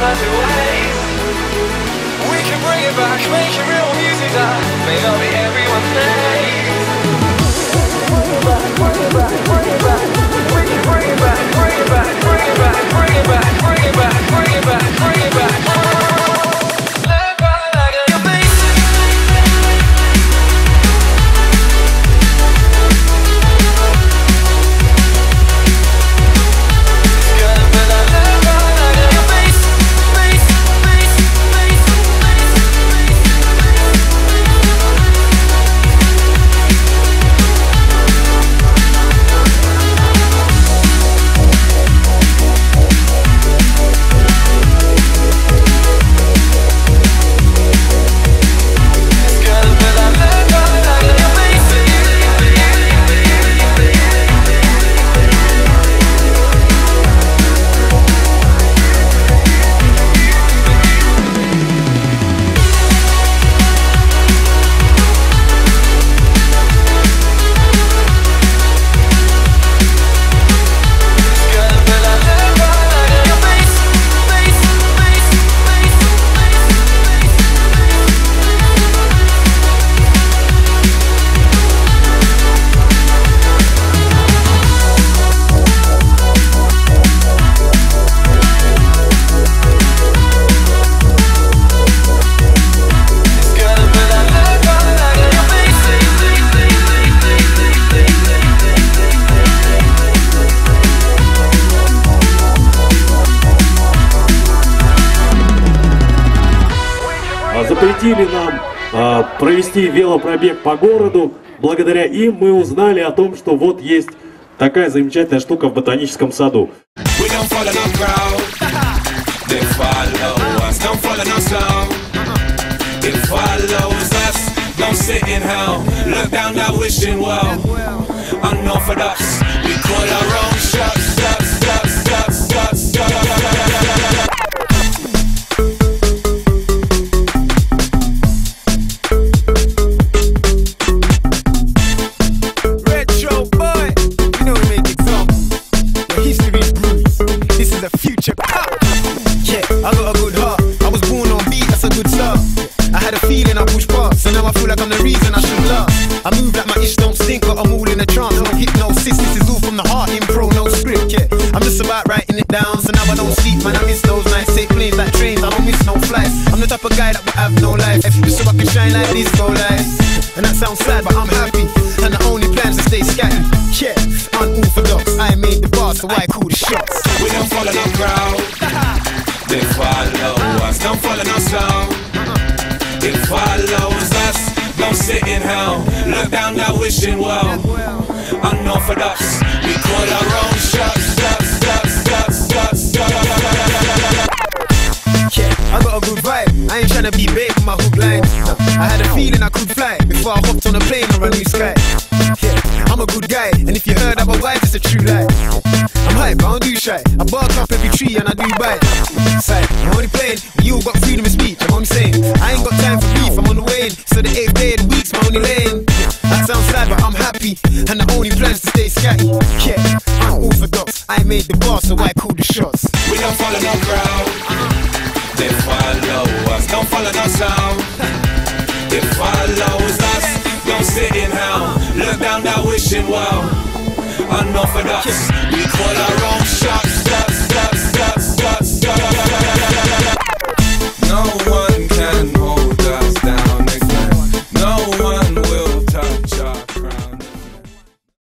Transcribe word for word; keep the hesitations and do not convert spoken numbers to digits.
other ways. We can bring it back, make it real music that may not be everyone plays. Bring it back, bring it back, bring it back. We can bring it back, bring it back, bring it back, bring it back, bring it back, bring it back, bring it back. Запретили нам а, провести велопробег по городу. Благодаря им мы узнали о том, что вот есть такая замечательная штука в ботаническом саду. Look down that wishing well, unorthodox.